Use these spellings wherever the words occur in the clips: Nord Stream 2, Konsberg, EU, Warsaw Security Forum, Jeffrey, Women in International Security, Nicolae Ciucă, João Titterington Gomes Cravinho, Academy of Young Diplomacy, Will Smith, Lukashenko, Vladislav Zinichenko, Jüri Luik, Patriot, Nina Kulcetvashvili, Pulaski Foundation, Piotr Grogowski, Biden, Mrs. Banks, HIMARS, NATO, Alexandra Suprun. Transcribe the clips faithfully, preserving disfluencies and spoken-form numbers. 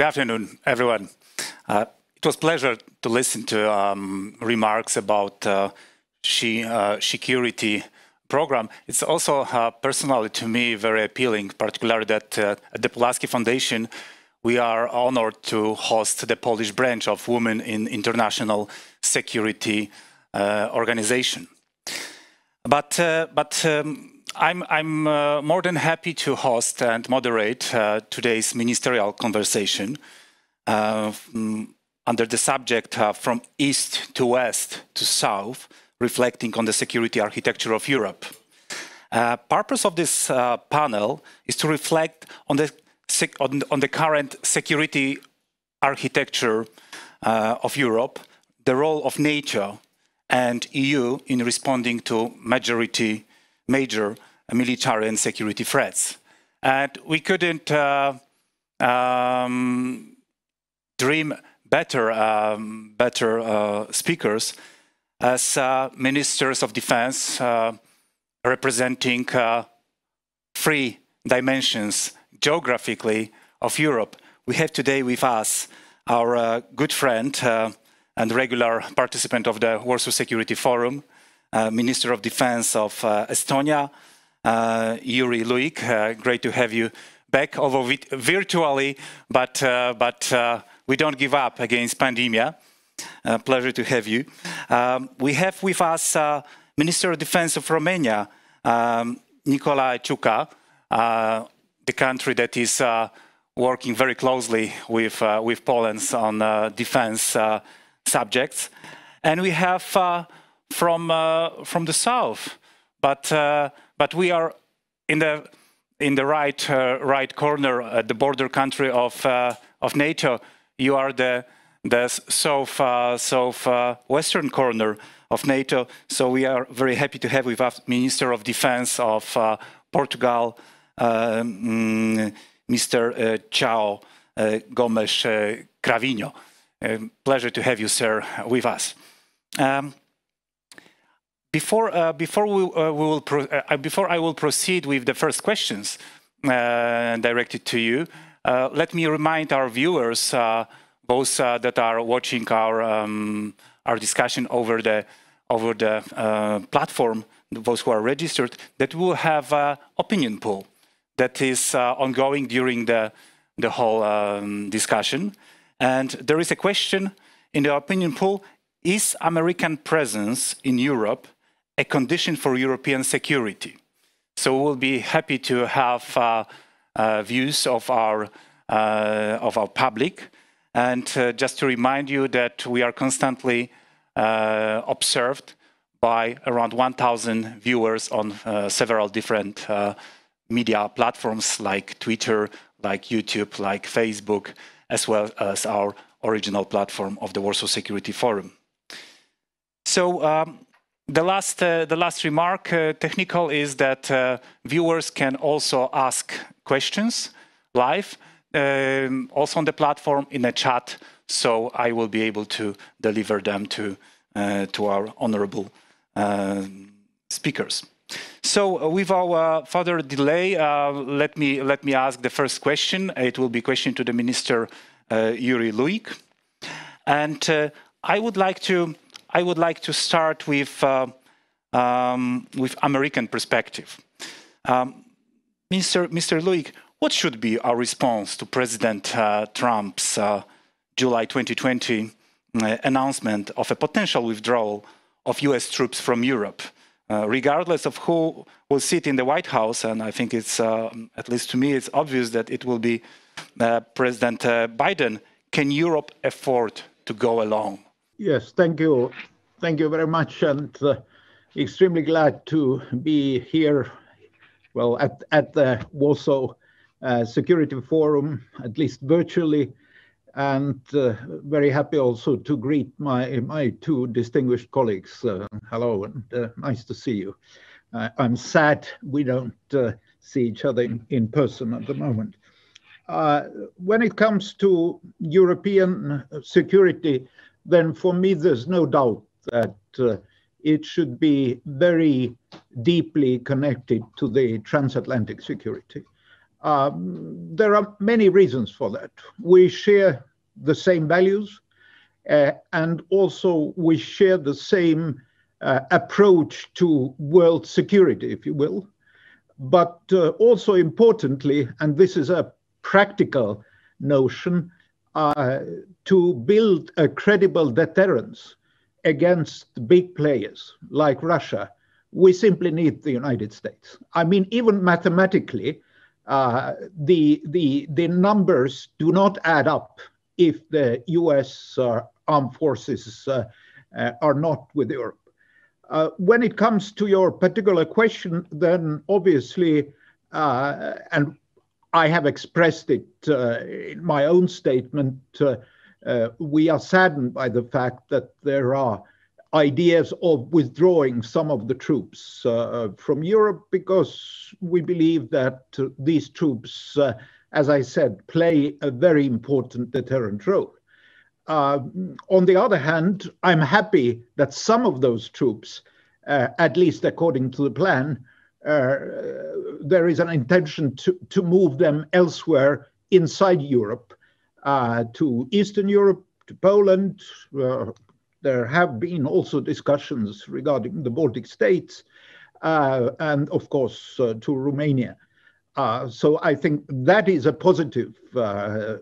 Good afternoon, everyone. Uh, it was a pleasure to listen to um, remarks about uh, she, uh, security program. It's also uh, personally to me very appealing, particularly that uh, at the Pulaski Foundation, we are honored to host the Polish branch of Women in International Security uh, Organization. But, uh, but um, I'm, I'm uh, more than happy to host and moderate uh, today's ministerial conversation uh, under the subject uh, From East to West to South, reflecting on the security architecture of Europe. Uh, purpose of this uh, panel is to reflect on the, sec on, on the current security architecture uh, of Europe, the role of NATO and E U in responding to majority major military and security threats. And we couldn't uh, um, dream better, um, better uh, speakers as uh, ministers of defense uh, representing uh, three dimensions geographically of Europe. We have today with us our uh, good friend uh, and regular participant of the Warsaw Security Forum, Uh, Minister of Defense of uh, Estonia, uh, Jüri Luik. Uh, great to have you back, although vi virtually, but, uh, but uh, we don't give up against pandemia. Uh, pleasure to have you. Um, we have with us uh, Minister of Defense of Romania, um, Nicolae Ciucă, uh, the country that is uh, working very closely with, uh, with Poland on uh, defense uh, subjects. And we have uh, From uh, from the south, but uh, but we are in the in the right uh, right corner at the border country of uh, of NATO. You are the the south uh, south uh, western corner of NATO. So we are very happy to have with us Minister of Defense of uh, Portugal, uh, mm, Mister Uh, João uh, Gomes uh, Cravinho. Uh, pleasure to have you, sir, with us. Um, Before uh, before we, uh, we will pro uh, before I will proceed with the first questions uh, directed to you, uh, let me remind our viewers, uh, both uh, that are watching our um, our discussion over the over the uh, platform, those who are registered, that we will have an opinion poll that is uh, ongoing during the the whole um, discussion, and there is a question in the opinion poll: Is American presence in Europe a condition for European security? So we'll be happy to have uh, uh, views of our uh, of our public, and uh, just to remind you that we are constantly uh, observed by around one thousand viewers on uh, several different uh, media platforms like Twitter, like YouTube, like Facebook, as well as our original platform of the Warsaw Security Forum. So um, the last uh, the last remark, uh, technical, is that uh, viewers can also ask questions live, um, also on the platform in a chat. So I will be able to deliver them to uh, to our honorable uh, speakers. So uh, without uh, further delay, uh, let me let me ask the first question. It will be a question to the Minister uh, Jüri Luik, and uh, I would like to. I would like to start with uh, um, with American perspective. Um, Mister Mister Luik, what should be our response to President uh, Trump's uh, July twenty twenty uh, announcement of a potential withdrawal of U S troops from Europe, uh, regardless of who will sit in the White House? And I think it's, uh, at least to me, it's obvious that it will be uh, President uh, Biden. Can Europe afford to go along? Yes, thank you. Thank you very much, and uh, extremely glad to be here, well, at, at the Warsaw uh, Security Forum, at least virtually, and uh, very happy also to greet my, my two distinguished colleagues. Uh, hello, and uh, nice to see you. Uh, I'm sad we don't uh, see each other in, in person at the moment. Uh, when it comes to European security, then for me there's no doubt that uh, it should be very deeply connected to the transatlantic security. Um, there are many reasons for that. We share the same values, uh, and also we share the same uh, approach to world security, if you will. But uh, also importantly, and this is a practical notion, uh, to build a credible deterrence against big players like Russia, we simply need the United States. I mean, even mathematically, uh, the, the, the numbers do not add up if the U S uh, armed forces uh, uh, are not with Europe. Uh, when it comes to your particular question, then obviously, uh, and I have expressed it uh, in my own statement, uh, uh, we are saddened by the fact that there are ideas of withdrawing some of the troops uh, from Europe, because we believe that uh, these troops, uh, as I said, play a very important deterrent role. Uh, on the other hand, I'm happy that some of those troops, uh, at least according to the plan, uh, there is an intention to, to move them elsewhere inside Europe, uh, to Eastern Europe, to Poland. Uh, there have been also discussions regarding the Baltic states, uh, and of course uh, to Romania. Uh, so I think that is a positive uh,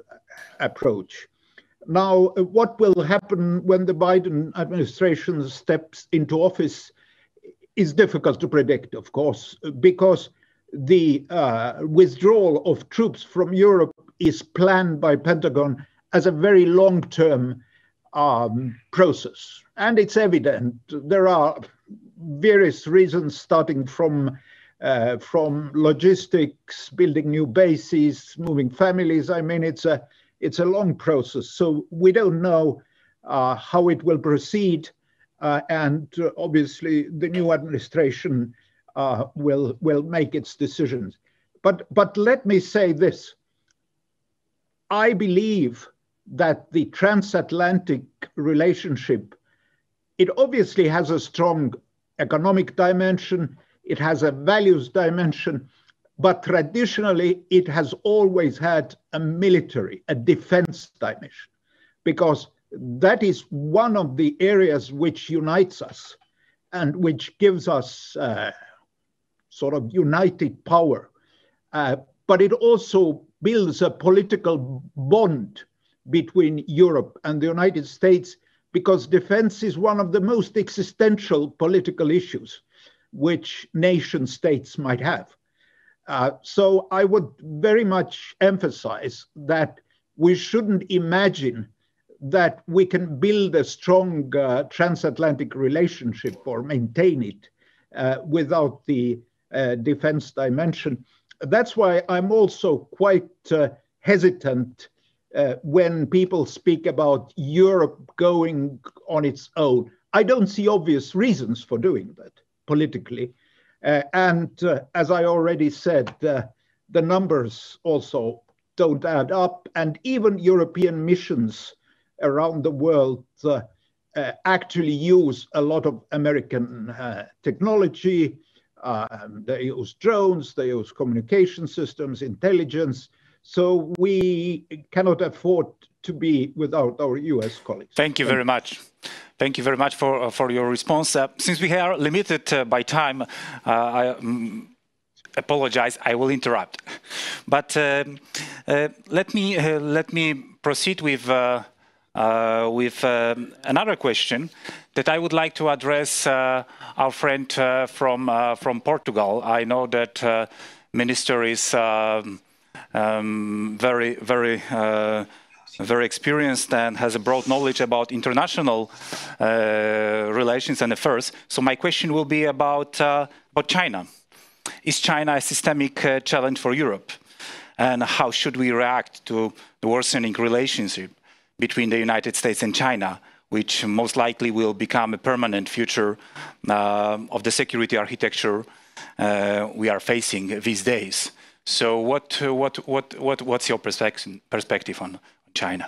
approach. Now, what will happen when the Biden administration steps into office is difficult to predict, of course, because the uh, withdrawal of troops from Europe is planned by Pentagon as a very long-term um, process. And it's evident there are various reasons, starting from uh, from logistics, building new bases, moving families. I mean, it's a It's a long process, so we don't know uh, how it will proceed, uh, and uh, obviously the new administration uh, will will make its decisions. But but let me say this: I believe that the transatlantic relationship, it obviously has a strong economic dimension, it has a values dimension. But traditionally, it has always had a military, a defense dimension, because that is one of the areas which unites us and which gives us uh, sort of united power. Uh, but it also builds a political bond between Europe and the United States, because defense is one of the most existential political issues which nation states might have. Uh, so I would very much emphasize that we shouldn't imagine that we can build a strong uh, transatlantic relationship or maintain it uh, without the uh, defense dimension. That's why I'm also quite uh, hesitant uh, when people speak about Europe going on its own. I don't see obvious reasons for doing that politically. Uh, and uh, as I already said, uh, the numbers also don't add up. And even European missions around the world uh, uh, actually use a lot of American uh, technology. Uh, they use drones, they use communication systems, intelligence. So we cannot afford to be without our U S colleagues. Thank you very much. Thank you very much for uh, for your response. Uh, since we are limited uh, by time, uh, I um, apologize. I will interrupt, but uh, uh, let me uh, let me proceed with uh, uh, with um, another question that I would like to address uh, our friend uh, from uh, from Portugal. I know that uh, Minister is uh, um, very very. Uh, very experienced and has a broad knowledge about international uh, relations and affairs. So my question will be about, uh, about China. Is China a systemic uh, challenge for Europe? And how should we react to the worsening relationship between the United States and China, which most likely will become a permanent feature uh, of the security architecture uh, we are facing these days? So what, uh, what, what, what, what's your perspective, perspective on China?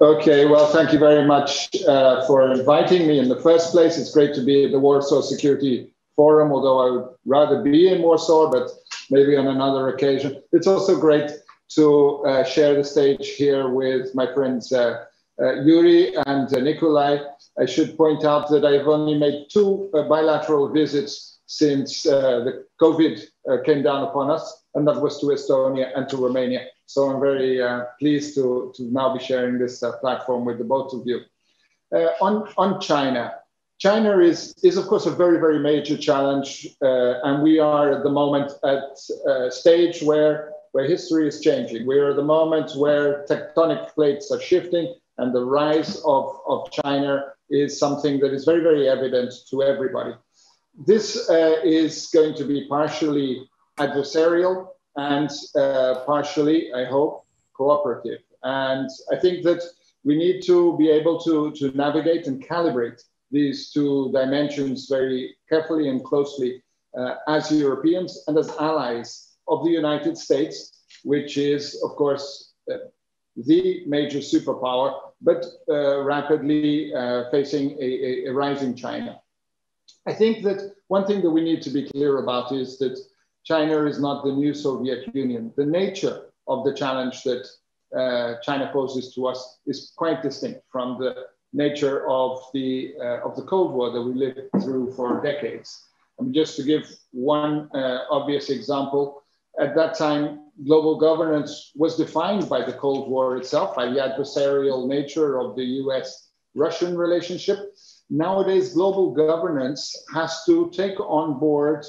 Okay, well, thank you very much uh, for inviting me in the first place. It's great to be at the Warsaw Security Forum, although I would rather be in Warsaw, but maybe on another occasion. It's also great to uh, share the stage here with my friends uh, uh, Jüri and uh, Nicolae. I should point out that I've only made two uh, bilateral visits since uh, the COVID uh, came down upon us, and that was to Estonia and to Romania. So I'm very uh, pleased to, to now be sharing this uh, platform with the both of you. Uh, on, on China, China is, is of course a very, very major challenge, uh, and we are at the moment at a stage where, where history is changing. We are at the moment where tectonic plates are shifting, and the rise of, of China is something that is very, very evident to everybody. This uh, is going to be partially adversarial and uh, partially, I hope, cooperative. And I think that we need to be able to, to navigate and calibrate these two dimensions very carefully and closely uh, as Europeans and as allies of the United States, which is, of course, uh, the major superpower, but uh, rapidly uh, facing a, a, a rising China. I think that one thing that we need to be clear about is that China is not the new Soviet Union. The nature of the challenge that uh, China poses to us is quite distinct from the nature of the uh, of the Cold War that we lived through for decades. I mean, just to give one uh, obvious example, at that time, global governance was defined by the Cold War itself, by the adversarial nature of the U S Russian relationship. Nowadays, global governance has to take on board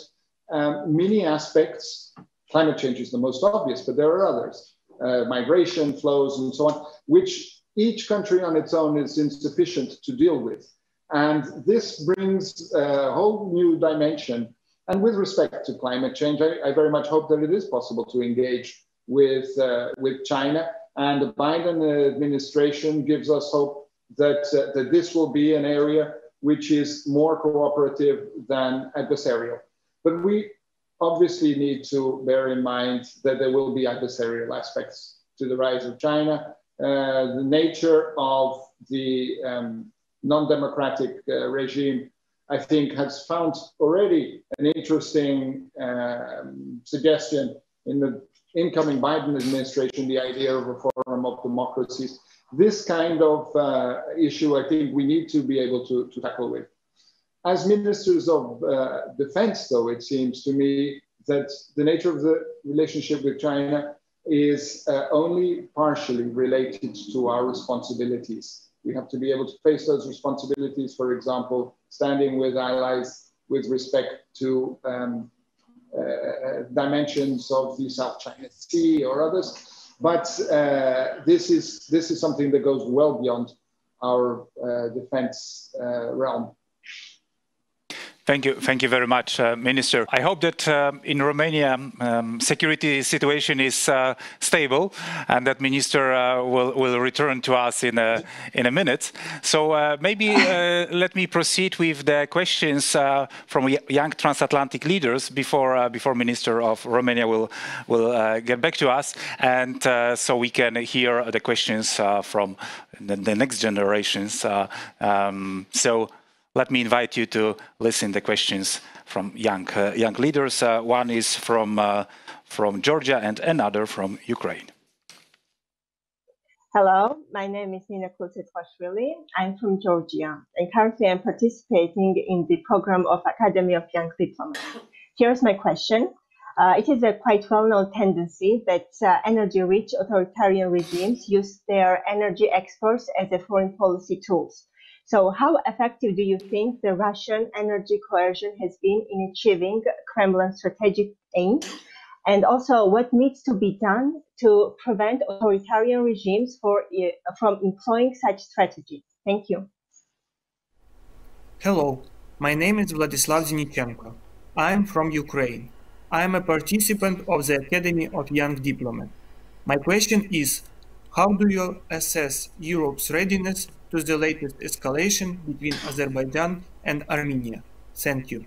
um, many aspects. Climate change is the most obvious, but there are others, uh, migration flows and so on, which each country on its own is insufficient to deal with. And this brings a whole new dimension. And with respect to climate change, I, I very much hope that it is possible to engage with, uh, with China. And the Biden administration gives us hope that, uh, that this will be an area which is more cooperative than adversarial. But we obviously need to bear in mind that there will be adversarial aspects to the rise of China. Uh, the nature of the um, non-democratic uh, regime, I think, has found already an interesting um, suggestion in the incoming Biden administration, the idea of a forum of democracies. This kind of uh, issue, I think, we need to be able to, to tackle with. As ministers of uh, defense, though, it seems to me that the nature of the relationship with China is uh, only partially related to our responsibilities. We have to be able to face those responsibilities, for example, standing with allies with respect to um, uh, dimensions of the South China Sea or others. But uh, this is, this is something that goes well beyond our uh, defense uh, realm. Thank you. Thank you very much, uh, Minister. I hope that um, in Romania, um, security situation is uh, stable, and that Minister uh, will, will return to us in a, in a minute. So uh, maybe uh, let me proceed with the questions uh, from young transatlantic leaders before, uh, before Minister of Romania will, will uh, get back to us. And uh, so we can hear the questions uh, from the, the next generations. Uh, um, so. Let me invite you to listen to the questions from young, uh, young leaders. Uh, one is from, uh, from Georgia and another from Ukraine. Hello, my name is Nina Kulcetvashvili. I'm from Georgia, and currently I'm participating in the program of Academy of Young Diplomacy. Here's my question. Uh, it is a quite well-known tendency that uh, energy-rich authoritarian regimes use their energy exports as a foreign policy tools. So how effective do you think the Russian energy coercion has been in achieving Kremlin's strategic aims? And also, what needs to be done to prevent authoritarian regimes for, uh, from employing such strategies? Thank you. Hello, my name is Vladislav Zinichenko. I am from Ukraine. I am a participant of the Academy of Young Diplomats. My question is, how do you assess Europe's readiness to the latest escalation between Azerbaijan and Armenia? Thank you.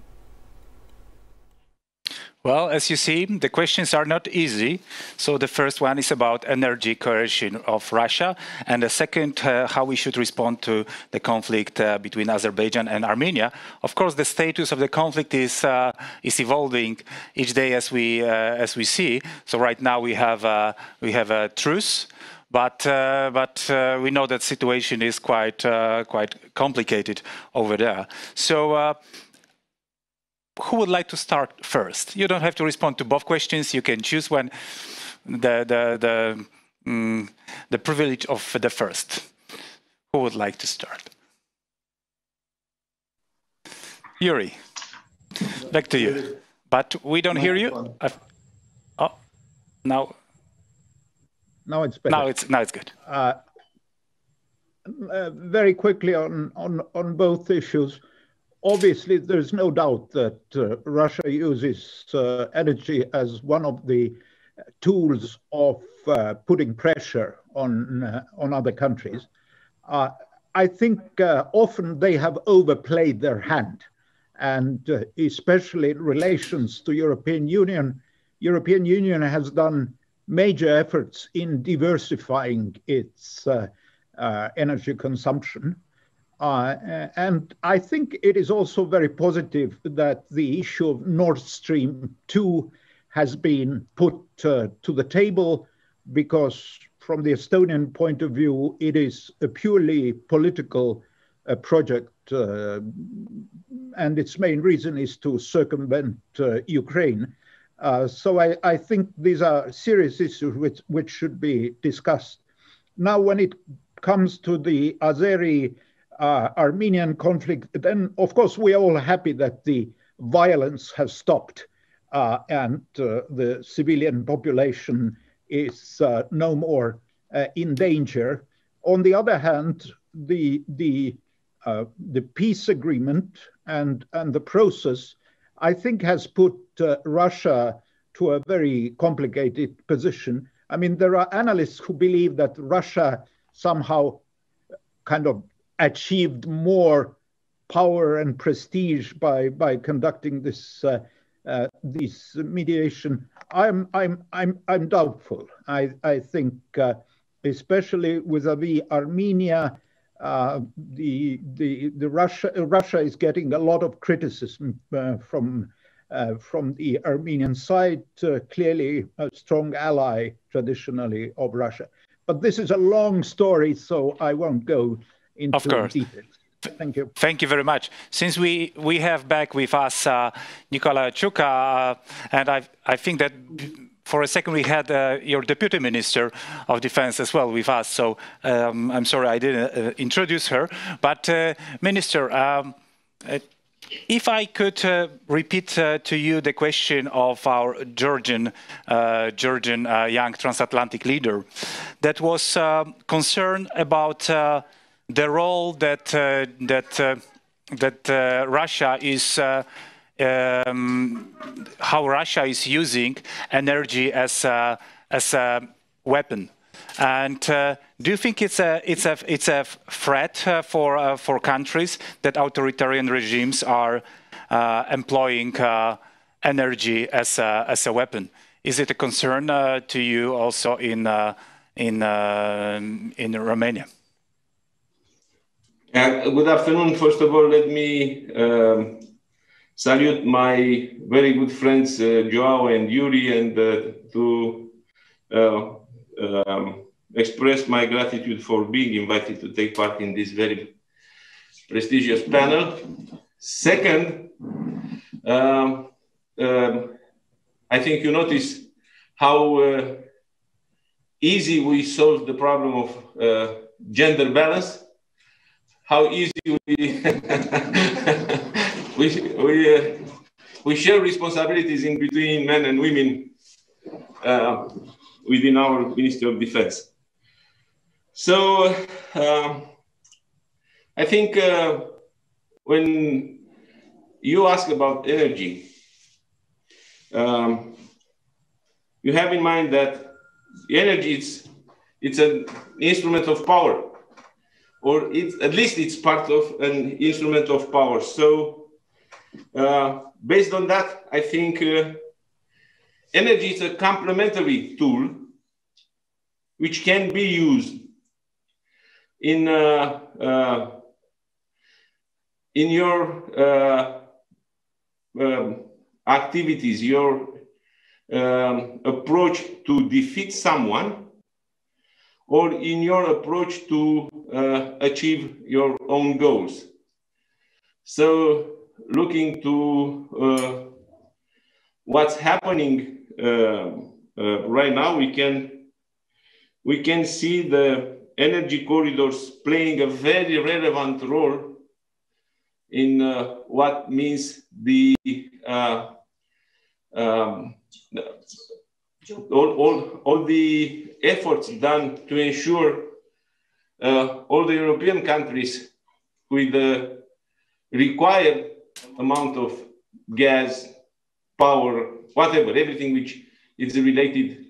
Well, as you see, the questions are not easy. So the first one is about energy coercion of Russia. And the second, uh, how we should respond to the conflict uh, between Azerbaijan and Armenia. Of course, the status of the conflict is, uh, is evolving each day as we, uh, as we see. So right now we have, uh, we have a truce. But, uh, but uh, we know that situation is quite, uh, quite complicated over there. So uh, who would like to start first? You don't have to respond to both questions. You can choose when the, the, the, mm, the privilege of the first. Who would like to start? Jüri, back to you. But we don't hear you. I've, oh, now. Now it's better. Now it's, now it's good. Uh, uh, very quickly on, on, on both issues. Obviously, there's no doubt that uh, Russia uses uh, energy as one of the tools of uh, putting pressure on, uh, on other countries. Uh, I think uh, often they have overplayed their hand, and uh, especially in relations to European Union. European Union has done major efforts in diversifying its uh, uh, energy consumption. Uh, and I think it is also very positive that the issue of Nord Stream two has been put uh, to the table, because from the Estonian point of view, it is a purely political uh, project. Uh, and its main reason is to circumvent uh, Ukraine. Uh, so I, I think these are serious issues which, which should be discussed. Now, when it comes to the Azeri-Armenian uh, conflict, then, of course, we are all happy that the violence has stopped uh, and uh, the civilian population is uh, no more uh, in danger. On the other hand, the, the, uh, the peace agreement and, and the process, I think, has put uh, Russia to a very complicated position. I mean, there are analysts who believe that Russia somehow kind of achieved more power and prestige by by conducting this uh, uh, this mediation. I'm I'm I'm I'm doubtful. I I think, uh, especially vis-a-vis Armenia, Uh, the the the Russia Russia is getting a lot of criticism uh, from uh, from the Armenian side. Uh, clearly, a strong ally traditionally of Russia. But this is a long story, so I won't go into details. Thank you. Thank you very much. Since we we have back with us uh, Nicolae Ciucă, uh, and I I think that. For a second, we had uh, your Deputy Minister of Defense as well with us, so um, I'm sorry I didn't uh, introduce her. But, uh, Minister, um, uh, if I could uh, repeat uh, to you the question of our Georgian, uh, Georgian uh, young transatlantic leader that was uh, concerned about uh, the role that, uh, that, uh, that uh, Russia is uh, Um, how Russia is using energy as a, as a weapon, and uh, do you think it's a it's a it's a threat uh, for uh, for countries that authoritarian regimes are uh, employing uh, energy as a, as a weapon? Is it a concern uh, to you also in uh, in uh, in Romania? Yeah, good afternoon. First of all, let me. Um Salute my very good friends uh, João and Jüri, and uh, to uh, um, express my gratitude for being invited to take part in this very prestigious panel. Second, um, um, I think you notice how uh, easy we solve the problem of uh, gender balance, how easy we We we, uh, we share responsibilities in between men and women uh, within our Ministry of Defense. So uh, I think uh, when you ask about energy, um, you have in mind that energy is it's an instrument of power, or it's, at least it's part of an instrument of power. So. Uh, based on that, I think uh, Energy is a complementary tool which can be used in, uh, uh, in your uh, um, activities, your um, approach to defeat someone, or in your approach to uh, achieve your own goals. So looking to uh, what's happening uh, uh, right now, we can, we can see the energy corridors playing a very relevant role in uh, what means the uh, um, all, all, all the efforts done to ensure uh, all the European countries with the required amount of gas, power, whatever, everything which is related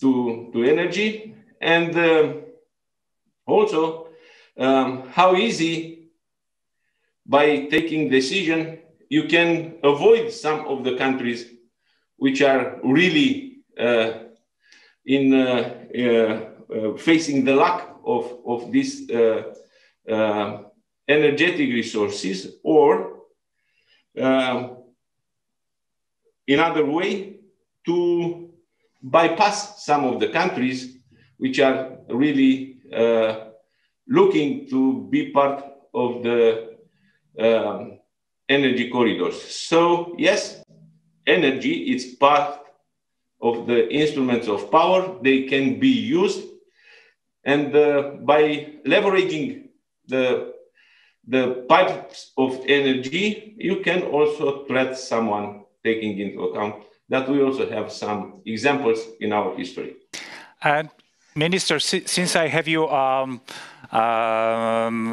to, to energy. And uh, also um, how easy, by taking decision, you can avoid some of the countries which are really uh, in uh, uh, uh, facing the lack of, of these uh, uh, energetic resources, or uh, another way to bypass some of the countries which are really uh, looking to be part of the um, energy corridors. So yes, energy is part of the instruments of power. They can be used, and uh, by leveraging the, the pipes of energy, you can also threat someone, taking into account that we also have some examples in our history. And Minister, since I have you um, um,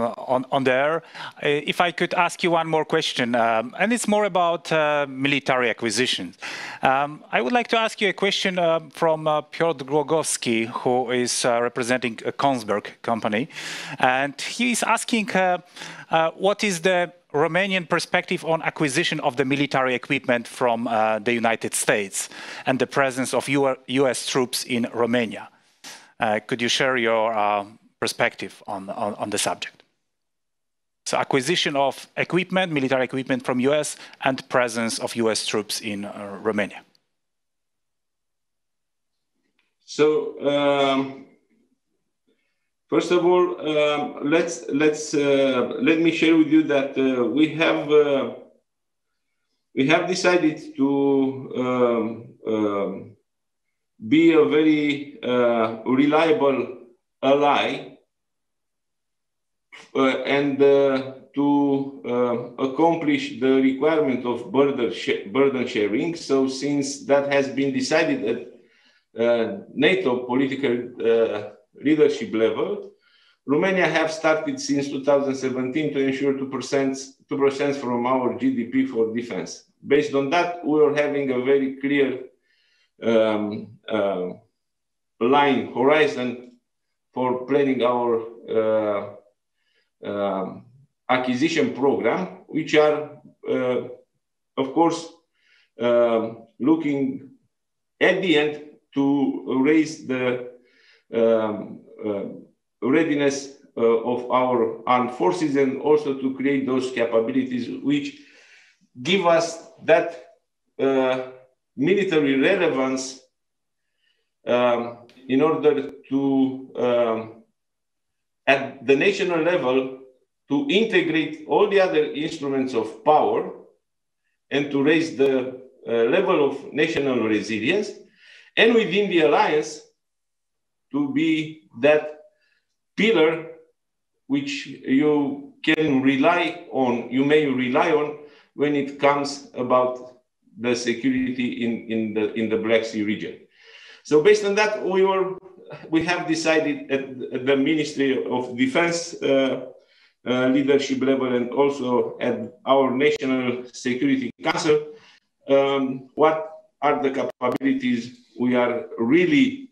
on, on the air, if I could ask you one more question, um, and it's more about uh, military acquisitions. Um, I would like to ask you a question uh, from uh, Piotr Grogowski, who is uh, representing a Konsberg company, and he is asking uh, uh, what is the Romanian perspective on acquisition of the military equipment from uh, the United States and the presence of U S troops in Romania. Uh, could you share your uh, perspective on, on, on the subject? So acquisition of equipment, military equipment from U S and presence of U S troops in uh, Romania. So, um, first of all, um, let's, let's, uh, let me share with you that uh, we, have, uh, we have decided to um, um, be a very uh, reliable ally uh, and uh, to uh, accomplish the requirement of burden, sh burden sharing. So since that has been decided at uh, NATO political uh, leadership level, Romania have started since two thousand seventeen to ensure two percent from our G D P for defense. Based on that, we are having a very clear Um, uh, line, horizon for planning our uh, uh, acquisition program, which are, uh, of course, uh, looking at the end to raise the um, uh, readiness uh, of our armed forces, and also to create those capabilities which give us that uh, military relevance um, in order to, um, at the national level, to integrate all the other instruments of power and to raise the uh, level of national resilience, and within the alliance to be that pillar which you can rely on, you may rely on when it comes about the security in, in, the, in the Black Sea region. So based on that, we, were, we have decided at, at the Ministry of Defense uh, uh, leadership level, and also at our National Security Council, um, what are the capabilities we are really,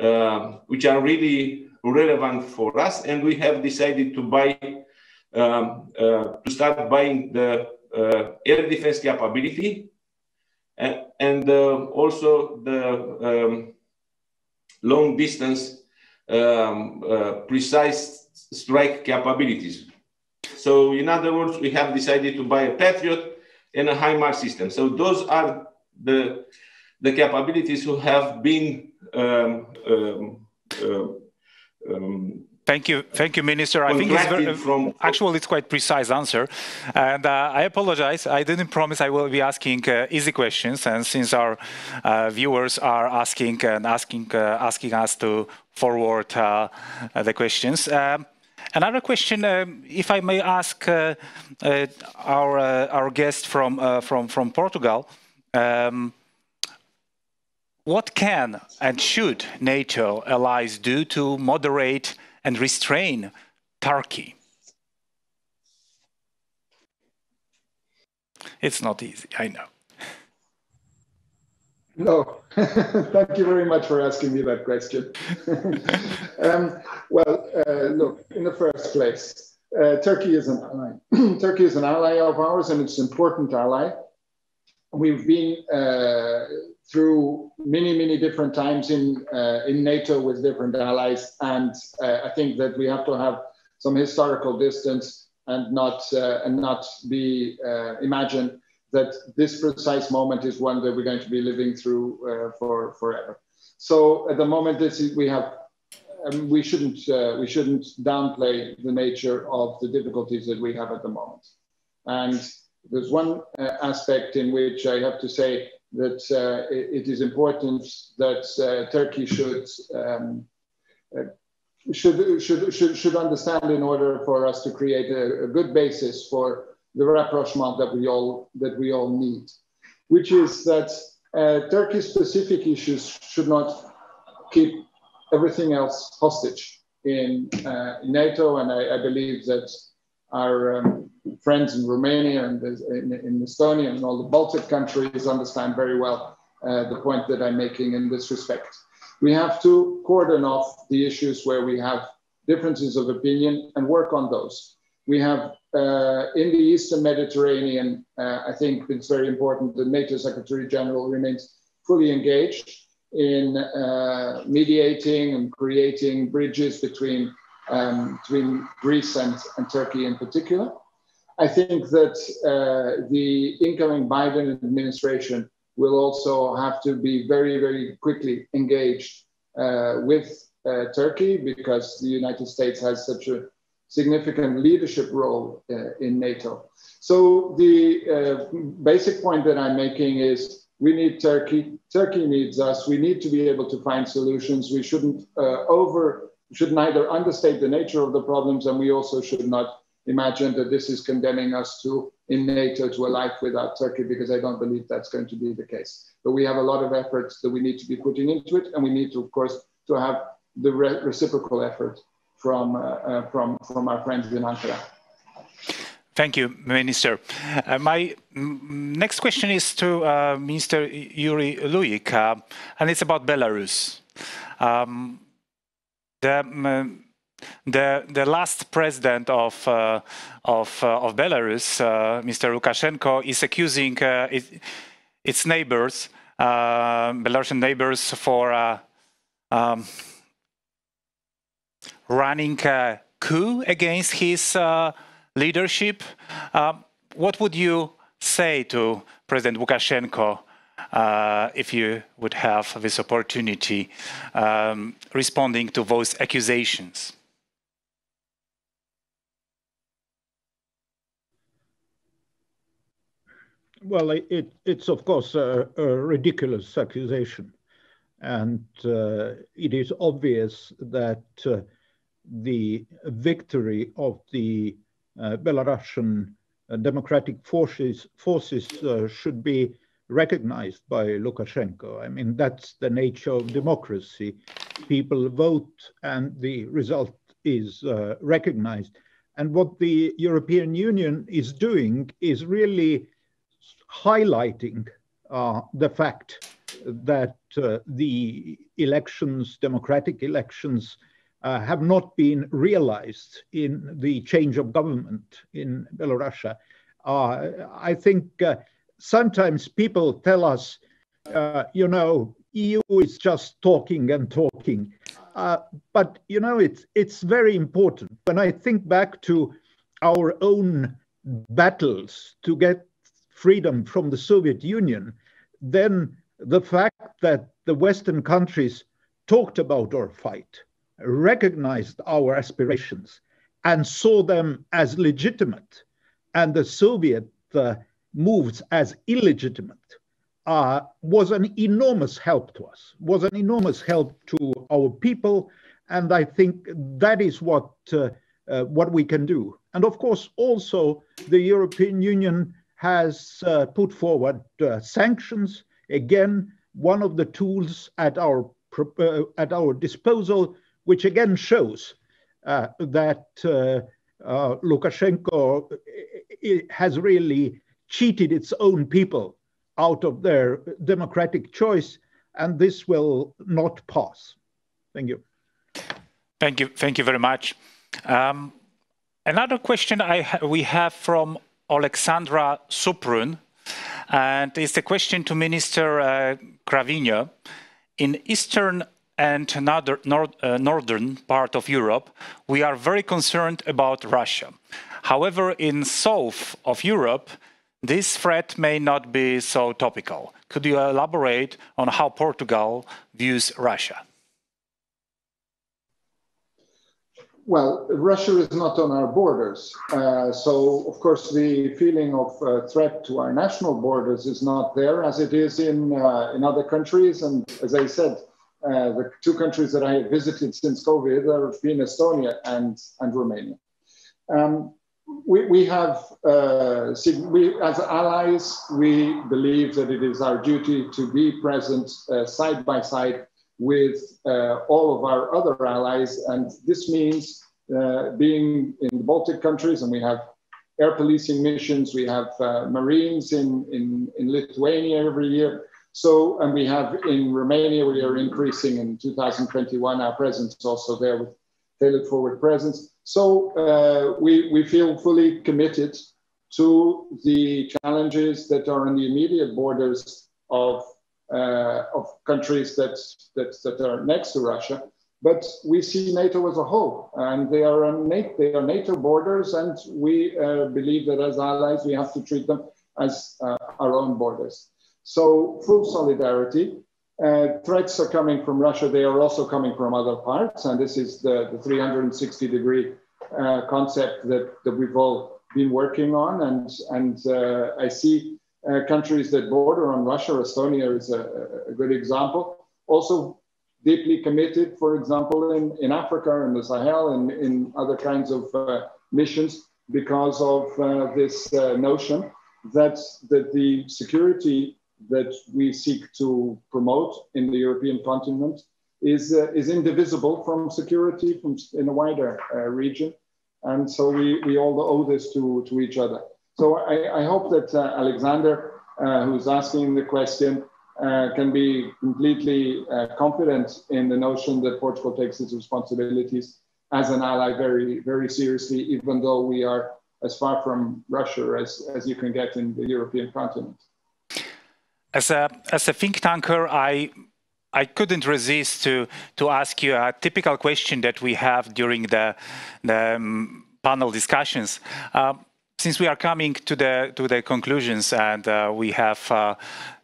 uh, which are really relevant for us. And we have decided to buy, um, uh, to start buying the Uh, air defense capability, and, and uh, also the um, long distance um, uh, precise strike capabilities. So in other words, we have decided to buy a Patriot and a HIMARS system. So those are the, the capabilities who have been um, um, uh, um, Thank you, thank you, Minister. I think it's very, from... actually it's quite precise answer, and uh, I apologize. I didn't promise I will be asking uh, easy questions, and since our uh, viewers are asking and asking uh, asking us to forward uh, the questions. Um, Another question, um, if I may ask uh, uh, our uh, our guest from uh, from from Portugal, um, what can and should NATO allies do to moderate and restrain Turkey? It's not easy, I know. No, thank you very much for asking me that question. um, well, uh, look, in the first place, uh, Turkey is an ally. Turkey is an ally of ours, and it's an important ally. We've been uh, through many, many different times in, uh, in NATO with different allies, and uh, I think that we have to have some historical distance and not, uh, and not be uh, imagined that this precise moment is one that we're going to be living through uh, for forever. So at the moment, this is, we have, um, we shouldn't uh, we shouldn't downplay the nature of the difficulties that we have at the moment. And there's one uh, aspect in which I have to say that uh, it, it is important that uh, Turkey should um, uh, should should should should understand in order for us to create a, a good basis for the rapprochement that we all that we all need, which is that uh, Turkey-specific issues should not keep everything else hostage in, uh, in NATO, and I, I believe that our um, friends in Romania and in, in Estonia and all the Baltic countries understand very well uh, the point that I'm making in this respect. We have to cordon off the issues where we have differences of opinion and work on those. We have Uh, in the Eastern Mediterranean, uh, I think it's very important that NATO Secretary General remains fully engaged in uh, mediating and creating bridges between, um, between Greece and, and Turkey in particular. I think that uh, the incoming Biden administration will also have to be very, very quickly engaged uh, with uh, Turkey, because the United States has such a significant leadership role uh, in NATO. So the uh, basic point that I'm making is we need Turkey, Turkey needs us, we need to be able to find solutions. We shouldn't uh, over, should neither understate the nature of the problems, and we also should not imagine that this is condemning us to, in NATO, to a life without Turkey, because I don't believe that's going to be the case. But we have a lot of efforts that we need to be putting into it, and we need to, of course, to have the re reciprocal effort From, uh, uh, from, from our friends in Ankara. Thank you, Minister. Uh, my next question is to uh, Minister Jüri Luik, uh, and it's about Belarus. Um, the, um, the, the last president of, uh, of, uh, of Belarus, uh, Mister Lukashenko, is accusing uh, its, its neighbors, uh, Belarusian neighbors, for uh, um, running a coup against his uh, leadership. Uh, what would you say to President Lukashenko uh, if you would have this opportunity um, responding to those accusations? Well, it, it's of course a, a ridiculous accusation. And uh, it is obvious that uh, the victory of the uh, Belarusian uh, democratic forces, forces uh, should be recognized by Lukashenko. I mean, that's the nature of democracy. People vote and the result is uh, recognized. And what the European Union is doing is really highlighting uh, the fact that uh, the elections, democratic elections, Uh, have not been realized in the change of government in Belarus. Uh, I think uh, sometimes people tell us, uh, you know, E U is just talking and talking. Uh, but, you know, it's, it's very important. When I think back to our own battles to get freedom from the Soviet Union, then the fact that the Western countries talked about our fight, recognized our aspirations, and saw them as legitimate, and the Soviet uh, moves as illegitimate, uh, was an enormous help to us, was an enormous help to our people. And I think that is what, uh, uh, what we can do. And of course, also, the European Union has uh, put forward uh, sanctions. Again, one of the tools at our, uh, at our disposal, which again shows uh, that uh, uh, Lukashenko has really cheated its own people out of their democratic choice, and this will not pass. Thank you. Thank you. Thank you very much. Um, another question I ha we have from Alexandra Suprun, and it's a question to Minister uh, Cravinho. In eastern and another nor uh, northern part of Europe, we are very concerned about Russia. However, in south of Europe, this threat may not be so topical. Could you elaborate on how Portugal views Russia? Well, Russia is not on our borders. Uh, so, of course, the feeling of uh, threat to our national borders is not there, as it is in, uh, in other countries. And as I said, uh, the two countries that I have visited since COVID have been Estonia and, and Romania. Um, we, we have, uh, we, as allies, we believe that it is our duty to be present uh, side by side with uh, all of our other allies. And this means uh, being in the Baltic countries, and we have air policing missions, we have uh, Marines in, in, in Lithuania every year. So, and we have in Romania, we are increasing in two thousand twenty-one our presence also there with tailored forward presence. So uh, we, we feel fully committed to the challenges that are in the immediate borders of Uh, of countries that, that that are next to Russia, but we see NATO as a whole, and they are on NATO, they are NATO borders, and we uh, believe that as allies we have to treat them as uh, our own borders. So full solidarity. Uh, threats are coming from Russia; they are also coming from other parts, and this is the, the three hundred sixty degree uh, concept that that we've all been working on, and and uh, I see. Uh, countries that border on Russia, Estonia is a, a good example, also deeply committed, for example, in, in Africa and the Sahel and in other kinds of uh, missions, because of uh, this uh, notion that, that the security that we seek to promote in the European continent is, uh, is indivisible from security from, in a wider uh, region. And so we, we all owe this to, to each other. So I, I hope that uh, Alexander, uh, who's asking the question, uh, can be completely uh, confident in the notion that Portugal takes its responsibilities as an ally very, very seriously, even though we are as far from Russia as, as you can get in the European continent. As a, as a think tanker, I... I couldn't resist to, to ask you a typical question that we have during the, the um, panel discussions. Uh, Since we are coming to the to the conclusions and uh, we have uh,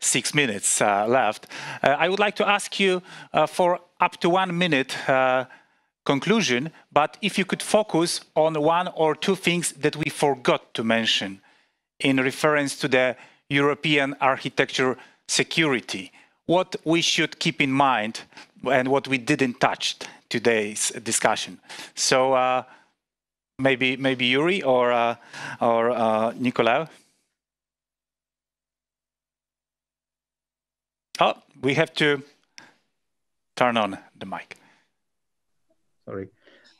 six minutes uh, left, uh, I would like to ask you uh, for up to one minute uh, conclusion. But if you could focus on one or two things that we forgot to mention in reference to the European architecture security, what we should keep in mind and what we didn't touch today's discussion. So. Uh, Maybe, maybe Yuri or uh, or uh, Nicolae. Oh, we have to turn on the mic. Sorry,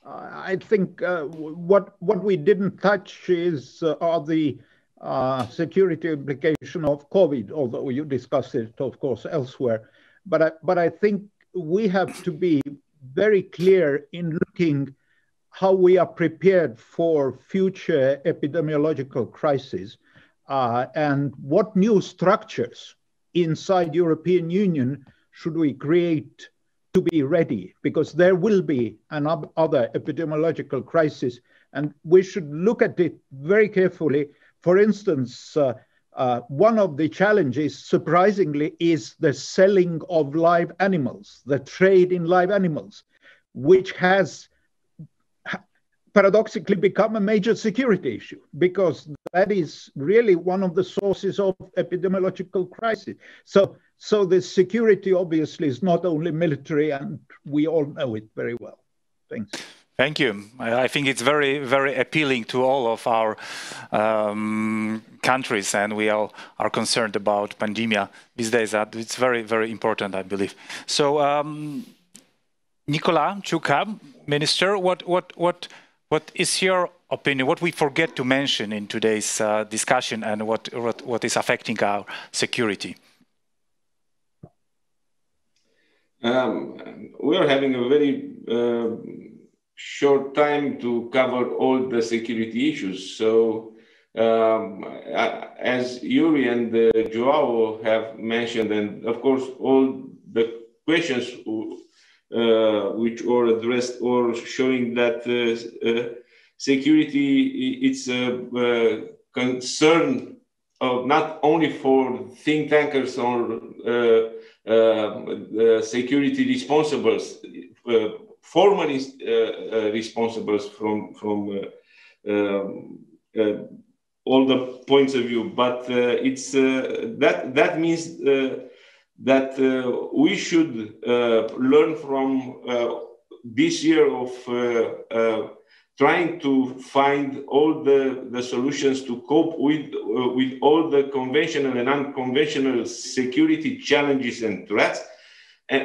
uh, I think uh, what what we didn't touch is uh, are the uh, security implication of COVID. Although you discussed it, of course, elsewhere. But I, but I think we have to be very clear in looking. How we are prepared for future epidemiological crises. uh, and what new structures inside European Union should we create to be ready? Because there will be another epidemiological crisis, and we should look at it very carefully. For instance, uh, uh, one of the challenges, surprisingly, is the selling of live animals, the trade in live animals, which has paradoxically become a major security issue, because that is really one of the sources of epidemiological crisis. So, so the security obviously is not only military, and we all know it very well. Thanks. Thank you. I think it's very, very appealing to all of our um, countries, and we all are concerned about pandemia these days. It's very, very important, I believe. So, um, Nicolae Ciucă, Minister, what, what, what? What is your opinion, what we forget to mention in today's uh, discussion, and what, what, what is affecting our security? Um, we are having a very uh, short time to cover all the security issues. So um, as Jüri and uh, João have mentioned, and of course all the questions Uh, which are addressed or showing that uh, uh, security it's a uh, concern of not only for think tankers or uh, uh, uh, security responsibles, uh, formal uh, uh, responsibles from from uh, uh, uh, all the points of view, but uh, it's uh, that that means. Uh, that uh, we should uh, learn from uh, this year of uh, uh, trying to find all the, the solutions to cope with, uh, with all the conventional and unconventional security challenges and threats uh,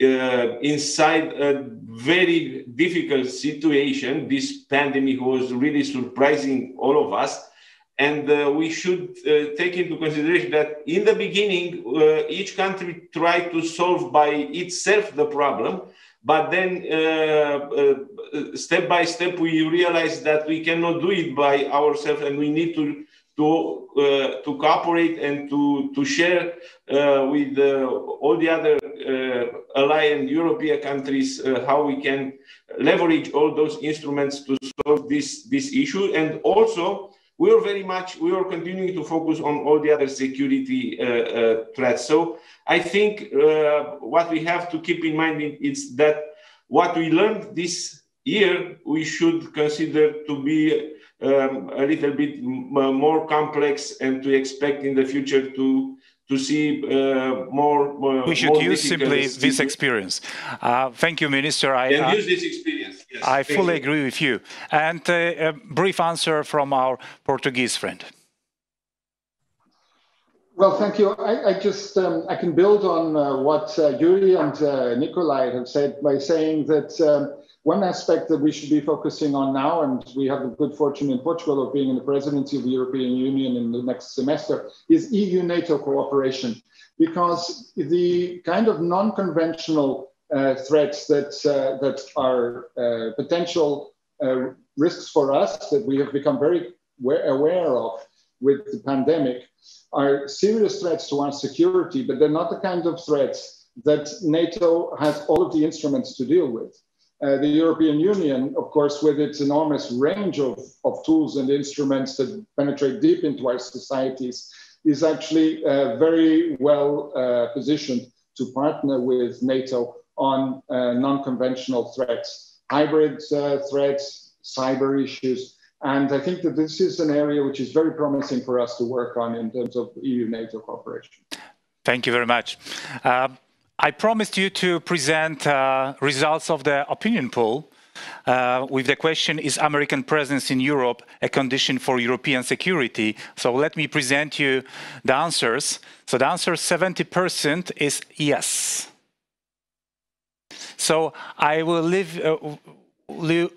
uh, inside a very difficult situation. This pandemic was really surprising all of us. And uh, we should uh, take into consideration that in the beginning, uh, each country tried to solve by itself the problem. But then uh, uh, step by step, we realized that we cannot do it by ourselves, and we need to, to, uh, to cooperate and to, to share uh, with uh, all the other uh, allied European countries uh, how we can leverage all those instruments to solve this, this issue. And also, we are very much, we are continuing to focus on all the other security uh, uh, threats. So I think uh, what we have to keep in mind is that what we learned this year, we should consider to be um, a little bit more complex, and to expect in the future to to see uh, more, more. We should more use simply situation. This experience. Uh, thank you, Minister. I, and uh, use this experience. Yes, I fully you. agree with you. And uh, a brief answer from our Portuguese friend. Well, thank you. I, I just um, I can build on uh, what uh, Jüri and uh, Nicolae have said by saying that um, one aspect that we should be focusing on now, and we have the good fortune in Portugal of being in the presidency of the European Union in the next semester, is E U NATO cooperation, because the kind of non-conventional uh, threats that uh, that are uh, potential uh, risks for us that we have become very aware of with the pandemic are serious threats to our security, but they're not the kind of threats that NATO has all of the instruments to deal with. Uh, the European Union, of course, with its enormous range of, of tools and instruments that penetrate deep into our societies, is actually uh, very well uh, positioned to partner with NATO on uh, non-conventional threats, hybrid uh, threats, cyber issues. And I think that this is an area which is very promising for us to work on in terms of E U NATO cooperation. Thank you very much. Uh, I promised you to present uh, results of the opinion poll uh, with the question, is American presence in Europe a condition for European security? So let me present you the answers. So the answer seventy percent is yes. So I will leave, uh, leave,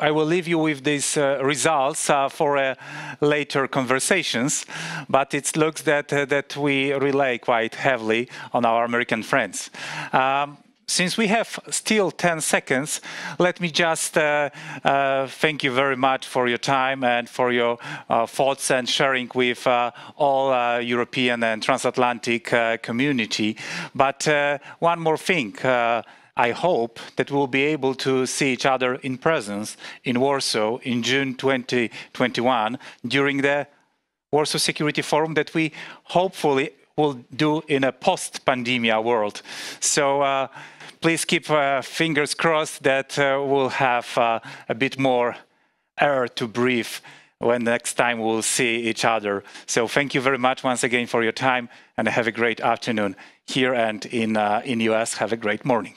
I will leave you with these uh, results uh, for uh, later conversations, but it looks that, uh, that we rely quite heavily on our American friends. Um, Since we have still ten seconds, let me just uh, uh, thank you very much for your time and for your uh, thoughts and sharing with uh, all uh, European and transatlantic uh, community. But uh, one more thing. Uh, I hope that we'll be able to see each other in presence in Warsaw in June twenty twenty-one during the Warsaw Security Forum that we hopefully will do in a post-pandemia world. So uh, please keep uh, fingers crossed that uh, we'll have uh, a bit more air to breathe when next time we'll see each other. So thank you very much once again for your time and have a great afternoon here and in, uh, in U S. Have a great morning.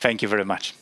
Thank you very much.